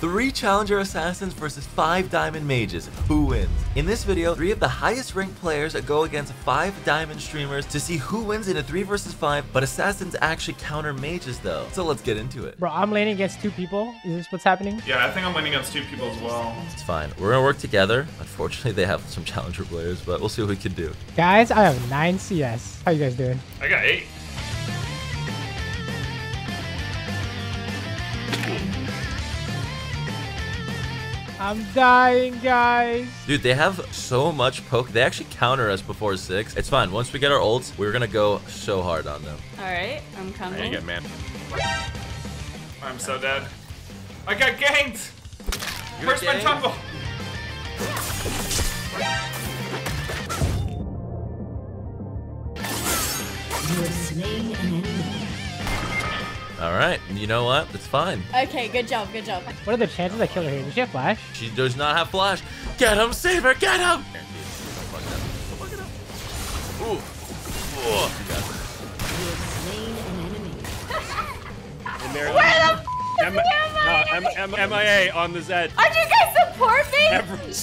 3 challenger assassins versus 5 diamond mages. Who wins? In this video, 3 of the highest ranked players go against 5 diamond streamers to see who wins in a 3 versus 5, but assassins actually counter mages though. So let's get into it. Bro, I'm laning against 2 people. Is this what's happening? Yeah, I think I'm laning against 2 people as well. It's fine. We're gonna work together. Unfortunately, they have some challenger players, but we'll see what we can do. Guys, I have 9 CS. How you guys doing? I got 8. I'm dying, guys. Dude, they have so much poke. They actually counter us before 6. It's fine. Once we get our ults, we're going to go so hard on them. All right. I'm coming. There you go, man. I'm so dead. I got ganked. Where's my tumble? You are slaying an enemy. All right, you know what? It's fine. Okay, good job, good job. What are the chances I kill her here? Does she have flash? She does not have flash. Get him, Saber, get him! Ooh. Where the am MIA on the Zed. Aren't you guys supporting?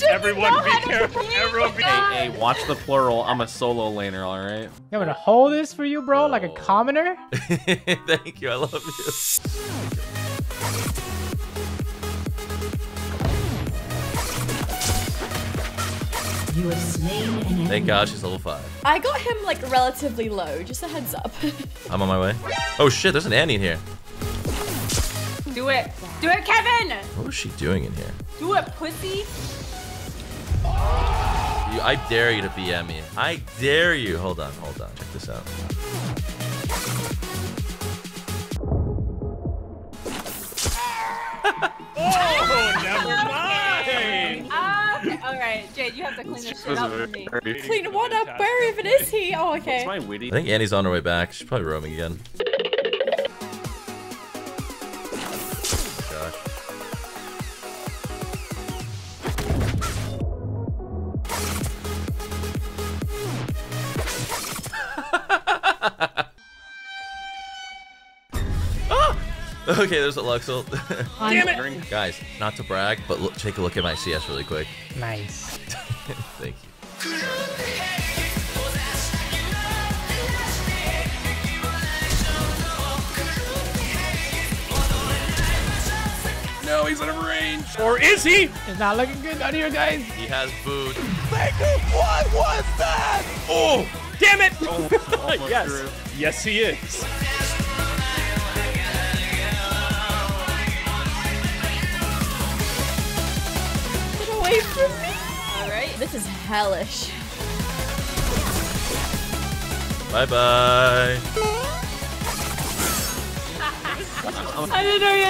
Everyone be careful. Everyone be careful. Hey, watch the plural. I'm a solo laner, all right? I'm going to hold this for you, bro, like a commoner. Thank you. I love you. You are slain. Thank God she's level 5. I got him, like, relatively low. Just a heads up. I'm on my way. Oh, shit. There's an Annie in here. Do it. Do it, Kevin! What was she doing in here? Do it, pussy. I dare you to BM me. I dare you. Hold on, hold on. Check this out. Oh, never mind! Okay, all right, Jade, you have to clean this shit up for me. Clean what up? Where even is he? Oh, okay. I think Annie's on her way back. She's probably roaming again. Okay, there's a Lux ult. Damn it! Guys, not to brag, but look, take a look at my CS really quick. Nice. Thank you. No, he's out of range. Or is he? It's not looking good down here, guys. He has food. Thank you. What was that? Oh, damn it! Oh, yes. Through. Yes, he is. From me. All right, this is hellish. Bye bye. I didn't know you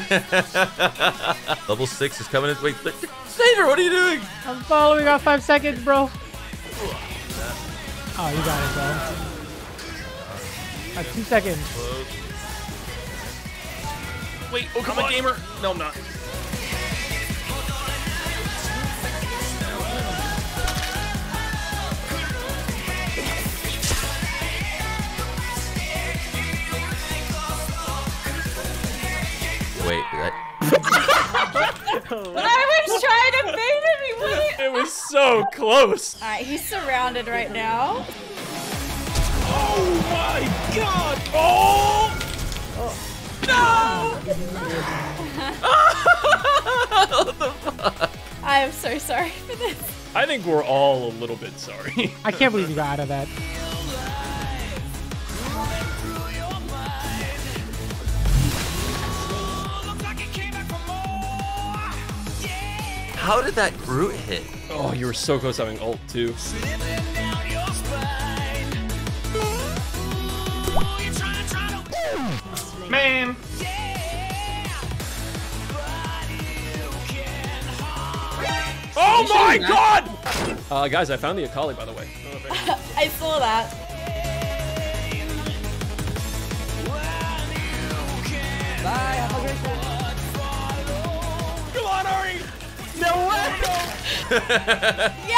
had a dash. Level 6 is coming in. Wait, Saber, what are you doing? I'm following on 5 seconds, bro. Oh, you got it, bro. 2 seconds. Wait, oh, come on, gamer. No, I'm not. Wait, right? But I was trying to bait him, he wouldn't. It was so close. All right, he's surrounded right now. Oh my God! Oh! No! What the fuck? I am so sorry for this. I think we're all a little bit sorry. I can't believe you got out of that. How did that Groot hit? Oh, you were so close having ult too. Man. Oh my God! Guys, I found the Akali, by the way. I saw that. Bye, have a great time. Yay!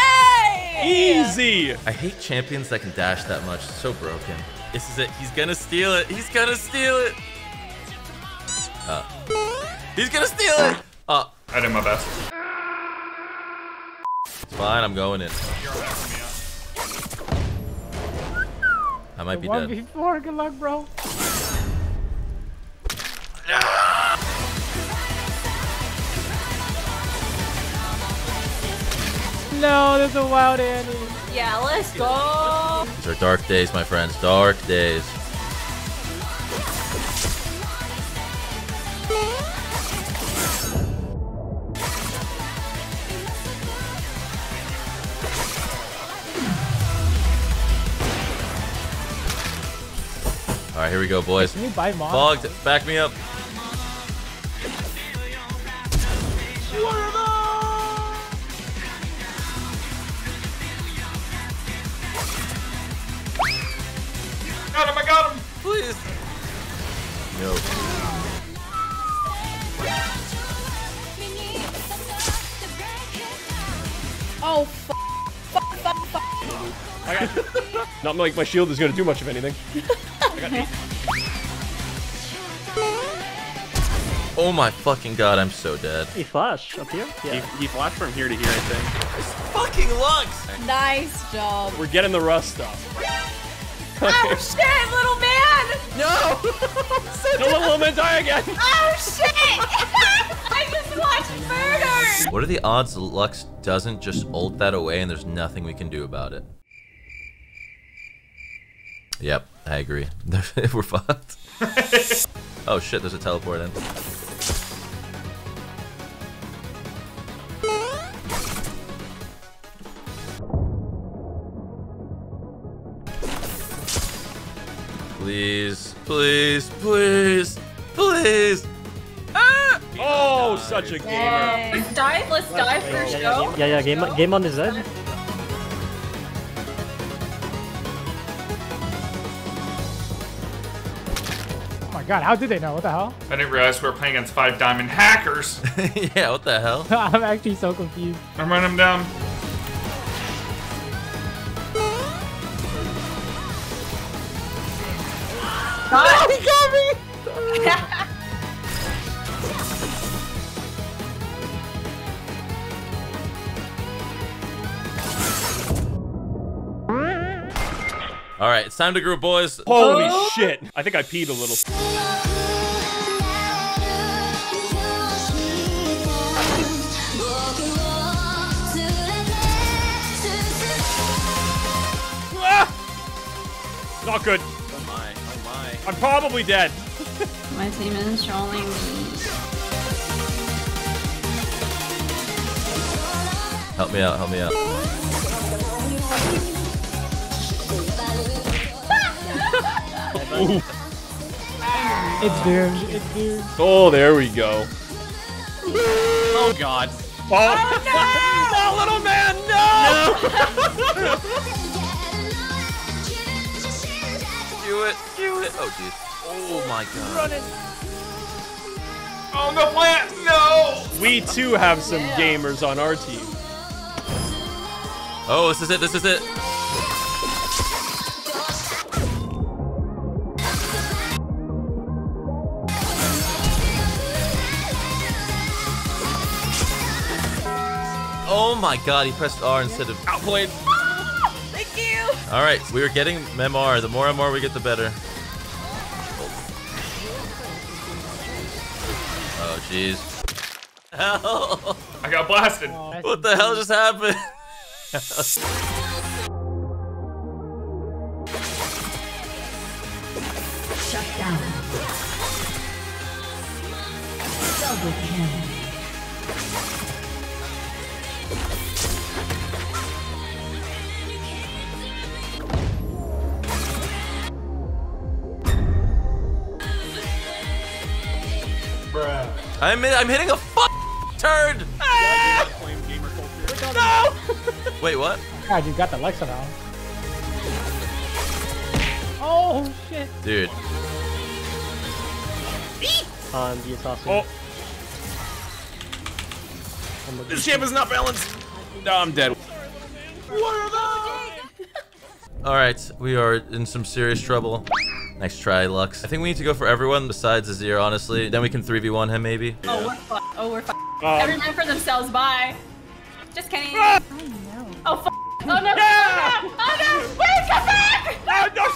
Easy! I hate champions that can dash that much. It's so broken. This is it. He's gonna steal it. He's gonna steal it. He's gonna steal it! Oh. I did my best. It's fine, I'm going in. I might be dead. 1v4, good luck, bro. No, there's a wild Annie. Yeah, let's go. These are dark days, my friends. Dark days. All right, here we go, boys. Can you buy mom? Fogged. Back me up. Please. No. Oh, f***. I got not like my shield is going to do much of anything. I got eight. Oh my fucking god, I'm so dead. He flashed up here? Yeah. He flashed from here to here, I think. It's fucking Lux! Nice job. We're getting the rust off. Oh shit, little man! No! Don't let little man die again! Oh shit! I just watched murder! What are the odds Lux doesn't just ult that away and there's nothing we can do about it? Yep, I agree. We're fucked. Oh shit, there's a teleport in. Please, please, please, please! Ah! Oh, such a gamer! Let's dive. Let's dive for show. Yeah, yeah. Game on his head. Oh my god! How did they know? What the hell? I didn't realize we were playing against 5 diamond hackers. Yeah. What the hell? I'm actually so confused. I'm running them down. Oh, he got me! All right, it's time to group, boys. Holy shit! I think I peed a little. Ah! Not good. I'm probably dead. My team is trolling me. Help me out, help me out. It's doomed, it's doomed. Oh, there we go. Oh, God. Oh, oh no! That little man, no! No. Do it, do it. Oh, dude. Oh, my God. Running. Oh, no plant. No. We, too, have some gamers on our team. Oh, this is it. This is it. Oh, my God. He pressed R instead of outplayed. All right, we are getting Memar. The more and more we get, the better. Oh, jeez. Hell! I got blasted. Oh, what the hell just happened? Shut down. Double kill. I'm hitting a f***ing turd! Ah! No! Wait, what? God, you got the Lexa now. Oh, shit. Dude. On the assassin. Oh. This ship is not balanced. No, I'm dead. What are those? All right, we are in some serious trouble. Nice try, Lux. I think we need to go for everyone besides Azir, honestly. Then we can 3v1 him, maybe. Yeah. Oh, we're fucked. Oh, we're fucked. Everyone for themselves, bye. Just kidding. I know. Oh, fuck. Oh, no. No. Oh, no. Oh, no. Wait, come back. Oh, no.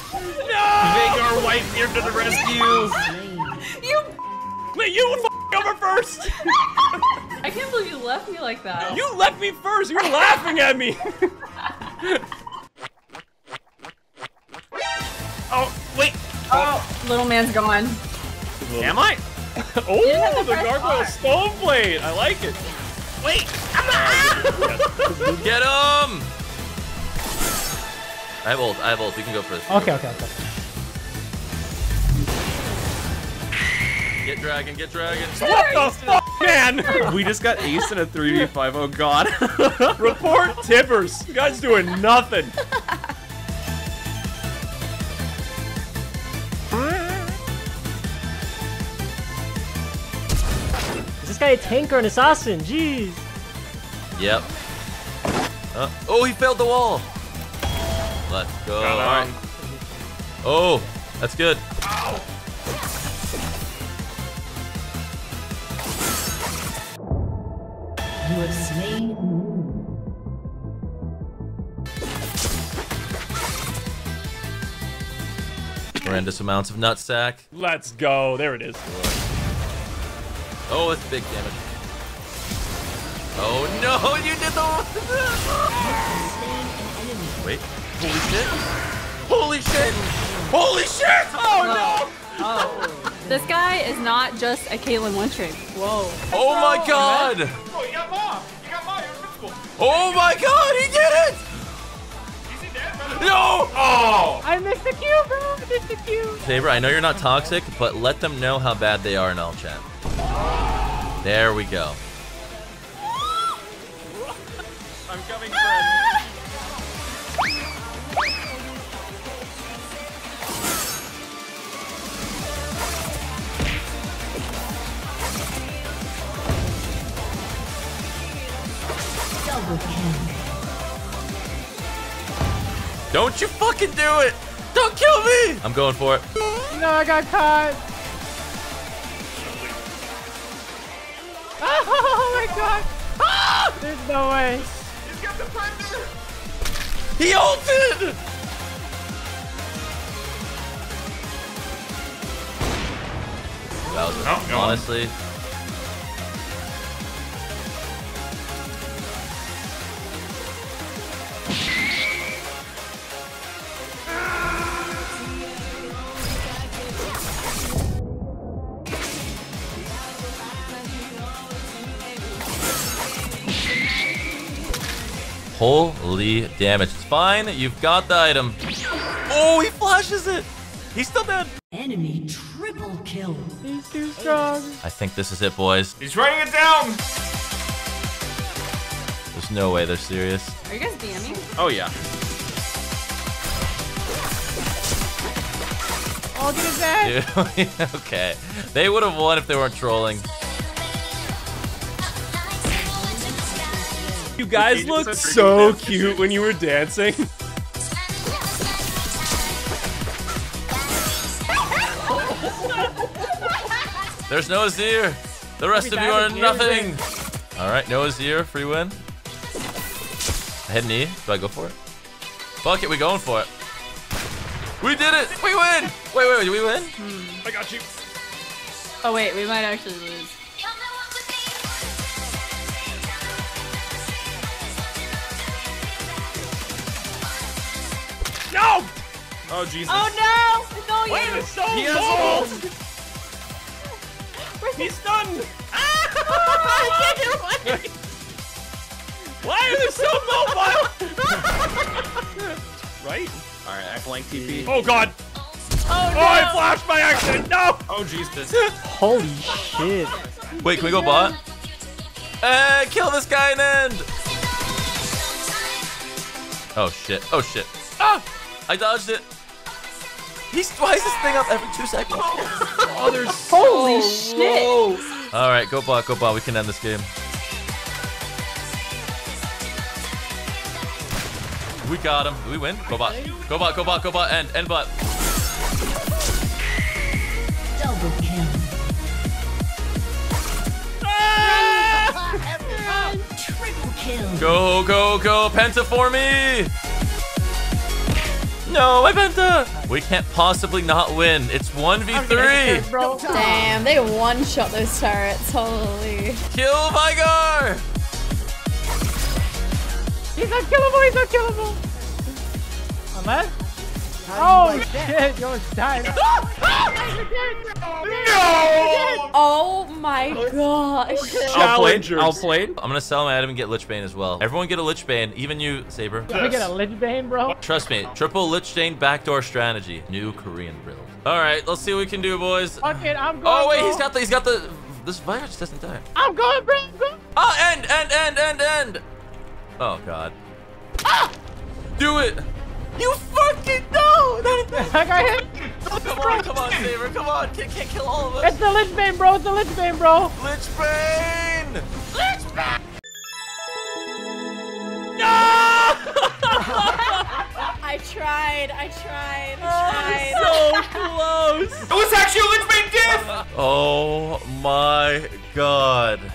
No. Vagar wiped here to the rescue. You. Wait, you f***ing over first. I can't believe you left me like that. You left me first. You were laughing at me. Oh, wait. Oh, little man's gone. Am I? Oh, the gargoyle stone blade. I like it. Wait, I'm not. Get him. I have ult. I have ult. We can go for this. Okay, okay, okay. Get dragon. Get dragon. What the fuck, man? We just got aced in a 3v5. Oh god. Report tippers. You guys doing nothing. This guy a tanker and assassin, jeez. Yep. Oh, he failed the wall. Let's go. All right. Oh, that's good. Ow. You have slain. Horrendous amounts of nutsack. Let's go. There it is. Oh, it's big damage. Oh no, you did the wait. Holy shit! Holy shit! Holy shit! Oh no! Oh. This guy is not just a Caitlyn one trick. Whoa. Oh my god! Oh, you got Ma! You got Ma! You're invincible! Oh my god, he did it! Is he dead, brother? No! Oh! I missed the Q, bro! I missed the Q! Saber, I know you're not toxic, but let them know how bad they are in all chat. There we go. I'm coming, friend. Double kill. Don't you fucking do it! Don't kill me! I'm going for it. No, I got caught. Oh my god! Ah! There's no way. He's got the thunder! He ulted! That was honestly. Holy damage. It's fine. You've got the item. Oh, he flashes it. He's still dead. Enemy triple kill. He's too strong. I think this is it, boys. He's running it down. There's no way they're serious. Are you guys DMing? Oh, yeah. I'll get his ass. Okay. They would have won if they weren't trolling. You guys looked so cute when you were dancing. There's no Azir. The rest of you are nothing. All right, no Azir, free win. Head and E. Do I go for it? Fuck it, we going for it. We did it. We win. Wait, did we win? I got you. Oh wait, we might actually lose. No! Oh, Jesus. Oh, no! It's all you! It's so he has old! He's stunned! Ah! Oh, I can't get away! Why are they so mobile? Right? Alright, I blank TP. Oh, God! Oh, no! Oh, I flashed by accident! No! Oh, Jesus. Holy shit. Wait, can we go bot? Kill this guy and end! Oh, shit. Oh, shit. Ah! I dodged it. Why is this thing up every 2 seconds? Oh, there's so holy shit! Low. All right, go bot, go bot. We can end this game. We got him. We win. Go bot. Go bot. Go bot. Go bot. End. End bot. Double kill. Triple kill. Go, go, go. Penta for me. No, I Penta. We can't possibly not win. It's 1v3. Bro. Damn, they one-shot those turrets. Holy. Kill Vygar. He's not killable. He's not killable. I'm out. Oh shit, you're dying. No! Oh my gosh. Challenger. I'll play. I'm gonna sell my item and get Lich Bane as well. Everyone get a Lich Bane, even you, Saber. Can we get a Lich Bane, bro? Trust me, triple Lich Bane backdoor strategy. New Korean build. All right, let's see what we can do, boys. Okay, I'm going. Oh wait, bro. He's got the. This virus doesn't die. I'm going, bro. Oh, end. Oh god. Ah! Do it. You fucking know! I got hit! Come on, Saber, come on! Can't kill all of us! It's the Lich Bane, bro! It's the Lich Bane, bro! Lich Bane! Lich Bane! No! I tried. So close! It was actually a Lich Bane diff! Oh my god.